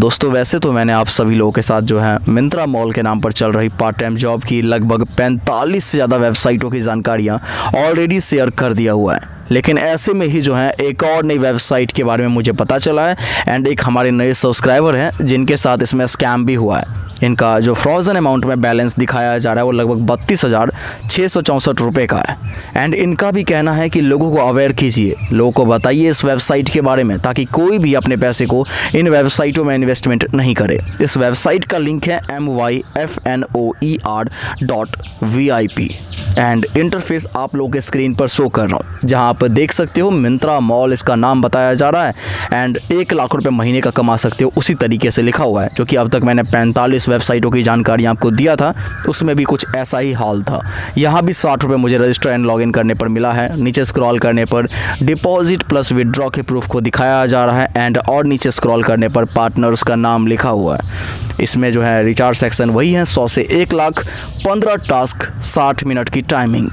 दोस्तों वैसे तो मैंने आप सभी लोगों के साथ जो है मिंत्रा मॉल के नाम पर चल रही पार्ट टाइम जॉब की लगभग 45 से ज़्यादा वेबसाइटों की जानकारियाँ ऑलरेडी शेयर कर दिया हुआ है, लेकिन ऐसे में ही जो है एक और नई वेबसाइट के बारे में मुझे पता चला है एंड एक हमारे नए सब्सक्राइबर हैं जिनके साथ इसमें स्कैम भी हुआ है। इनका जो फ्रोजन अमाउंट में बैलेंस दिखाया जा रहा है वो लगभग 32,664 रुपये का है एंड इनका भी कहना है कि लोगों को अवेयर कीजिए, लोगों को बताइए इस वेबसाइट के बारे में ताकि कोई भी अपने पैसे को इन वेबसाइटों में इन्वेस्टमेंट नहीं करे। इस वेबसाइट का लिंक है MYFNOR.VIP एंड इंटरफेस आप लोगों के स्क्रीन पर शो कर रहा हूँ, जहाँ आप देख सकते हो मिंत्रा मॉल इसका नाम बताया जा रहा है एंड 1 लाख रुपये महीने का कमा सकते हो उसी तरीके से लिखा हुआ है, जो कि अब तक मैंने 45 वेबसाइटों की जानकारी आपको दिया था उसमें भी कुछ ऐसा ही हाल था। यहाँ भी 60 रुपये मुझे रजिस्टर एंड लॉगिन करने पर मिला है। नीचे स्क्रॉल करने पर डिपॉजिट प्लस विदड्रॉ के प्रूफ को दिखाया जा रहा है एंड और नीचे स्क्रॉल करने पर पार्टनर्स का नाम लिखा हुआ है। इसमें जो है रिचार्ज सेक्शन वही है, 100 से 1 लाख, 15 टास्क, 60 मिनट की टाइमिंग।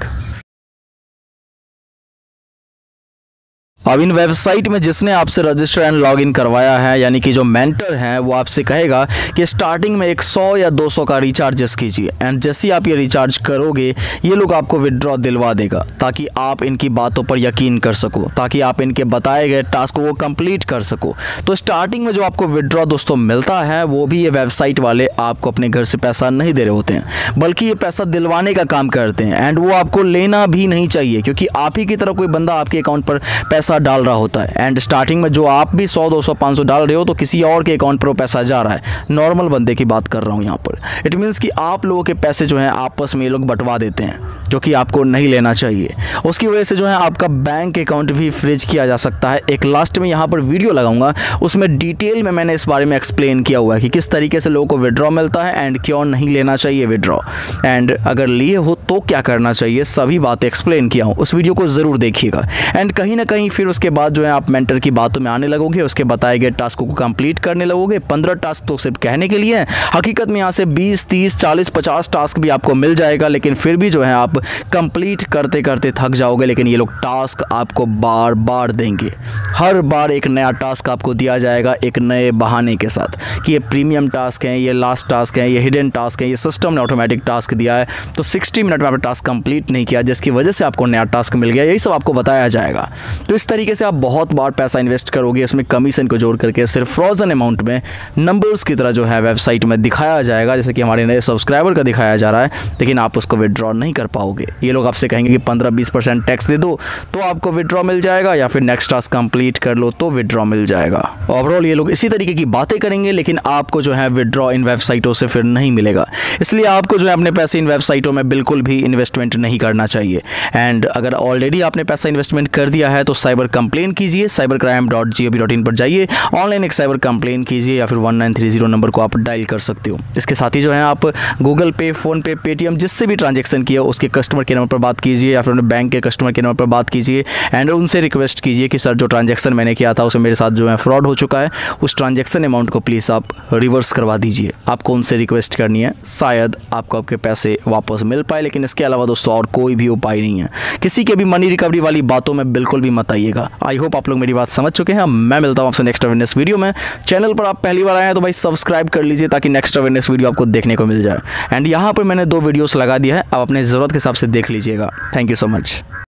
अब इन वेबसाइट में जिसने आपसे रजिस्टर एंड लॉगिन करवाया है यानी कि जो मेंटर हैं वो आपसे कहेगा कि स्टार्टिंग में 100 या 200 का रिचार्जेस कीजिए एंड जैसे ही आप ये रिचार्ज करोगे ये लोग आपको विदड्रॉ दिलवा देगा ताकि आप इनकी बातों पर यकीन कर सको, ताकि आप इनके बताए गए टास्क को कंप्लीट कर सको। तो स्टार्टिंग में जो आपको विदड्रॉ दोस्तों मिलता है वो भी ये वेबसाइट वाले आपको अपने घर से पैसा नहीं दे रहे होते हैं, बल्कि ये पैसा दिलवाने का काम करते हैं एंड वो आपको लेना भी नहीं चाहिए क्योंकि आप ही की तरफ कोई बंदा आपके अकाउंट पर पैसा डाल रहा होता है एंड स्टार्टिंग में जो आप भी 100, 200, 500 डाल रहे हो तो किसी और के अकाउंट पर वो पैसा जा रहा है। नॉर्मल बंदे की बात कर रहा हूँ यहाँ पर। इट मीन्स कि आप लोगों के पैसे जो हैं आपस में ये लोग बंटवा देते हैं, जो कि आपको नहीं लेना चाहिए। उसकी वजह से जो है आपका बैंक अकाउंट भी फ्रीज किया जा सकता है। एक लास्ट में यहाँ पर वीडियो लगाऊंगा, उसमें डिटेल में मैंने इस बारे में एक्सप्लेन किया हुआ है कि किस तरीके से लोगों को विड्रॉ मिलता है एंड क्यों नहीं लेना चाहिए विड्रॉ एंड अगर लिए हो तो क्या करना चाहिए, सभी बातें एक्सप्लेन किया हूँ। उस वीडियो को ज़रूर देखिएगा एंड कहीं ना कहीं फिर उसके बाद जो है आप मेंटर की बातों में आने लगोगे, उसके बताए गए टास्कों को कंप्लीट करने लगोगे। 15 टास्क तो सिर्फ कहने के लिए हैं, हकीकत में यहाँ से 20, 30, 40, 50 टास्क भी आपको मिल जाएगा, लेकिन फिर भी जो है आप कंप्लीट करते करते थक जाओगे। लेकिन ये लोग टास्क आपको बार बार देंगे, हर बार एक नया टास्क आपको दिया जाएगा एक नए बहाने के साथ कि ये प्रीमियम टास्क हैं, ये लास्ट टास्क हैं, ये हिडन टास्क हैं, ये सिस्टम ने ऑटोमेटिक टास्क दिया है। तो 60 मिनट में आपने टास्क कंप्लीट नहीं किया जिसकी वजह से आपको नया टास्क मिल गया, यही सब आपको बताया जाएगा। तो इस तरीके से आप बहुत बार पैसा इन्वेस्ट करोगे, इसमें कमीशन को जोड़ करके सिर्फ फ्रोजन अमाउंट में नंबर्स की तरह जो है वेबसाइट में दिखाया जाएगा, जैसे कि हमारे नए सब्सक्राइबर का दिखाया जा रहा है, लेकिन आप उसको विड्रॉ नहीं कर पाओगे। ये लोग आपसे कहेंगे कि 15-20% टैक्स दे दो तो आपको विड्रॉ मिल जाएगा, या फिर नेक्स्ट टास्क कंप्लीट कर लो तो विड्रॉ मिल जाएगा। ओवरऑल ये लोग इसी तरीके की बातें करेंगे, लेकिन आपको जो है विड्रॉ इन वेबसाइटों से फिर नहीं मिलेगा, इसलिए आपको जो है अपने पैसे इन वेबसाइटों में बिल्कुल भी इन्वेस्टमेंट नहीं करना चाहिए एंड अगर ऑलरेडी आपने पैसा इन्वेस्टमेंट कर दिया है तो साइबर कंप्लेन कीजिए, cybercrime.gov.in पर जाइए, ऑनलाइन एक साइबर कंप्लेन कीजिए या फिर 1930 नंबर को आप डायल कर सकते हो। इसके साथ ही जो है आप गूगल पे, फोन पे, पेटीएम जिससे भी ट्रांजेक्शन किया उसके कस्टमर केयर नंबर पर बात कीजिए या फिर बैंक के कस्टमर केयर नंबर पर बात कीजिए एंड उनसे रिक्वेस्ट कीजिए कि सर जो ट्रांजेक्शन मैंने किया था उसमें मेरे साथ जो है फ्रॉड हो चुका है, उस ट्रांजेक्शन अमाउंट को प्लीज़ आप रिवर्स करवा दीजिए। आपको उनसे रिक्वेस्ट करनी है, शायद आपको आपके पैसे वापस मिल पाए, लेकिन इसके अलावा दोस्तों और कोई भी उपाय नहीं है। किसी के भी मनी रिकवरी वाली बातों में बिल्कुल भी मत आइएगा। आई होप आप लोग मेरी बात समझ चुके हैं। मैं मिलता हूँ आपसे नेक्स्ट अवेयरनेस वीडियो में। चैनल पर आप पहली बार आए हैं तो भाई सब्सक्राइब कर लीजिए ताकि नेक्स्ट अवेयरनेस वीडियो आपको देखने को मिल जाए एंड यहाँ पर मैंने 2 वीडियोस लगा दिया है, आप अपने ज़रूरत के हिसाब से देख लीजिएगा। Thank you so much.